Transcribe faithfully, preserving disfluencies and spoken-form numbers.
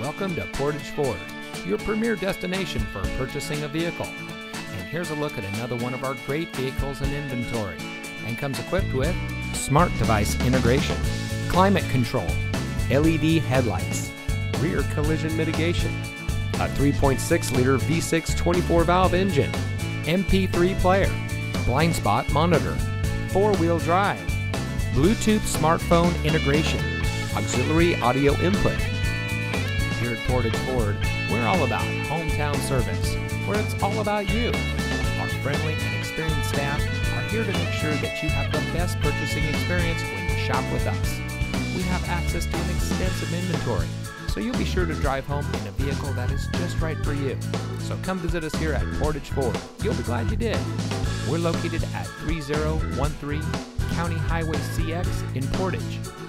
Welcome to Portage Ford, your premier destination for purchasing a vehicle. And here's a look at another one of our great vehicles in inventory, and comes equipped with smart device integration, climate control, L E D headlights, rear collision mitigation, a three point six liter V six twenty-four valve engine, M P three player, blind spot monitor, four-wheel drive, Bluetooth smartphone integration, auxiliary audio input. Here at Portage Ford, we're all about hometown service, where it's all about you. Our friendly and experienced staff are here to make sure that you have the best purchasing experience when you shop with us. We have access to an extensive inventory, so you'll be sure to drive home in a vehicle that is just right for you. So come visit us here at Portage Ford. You'll be glad you did. We're located at thirty thirteen County Highway C X in Portage.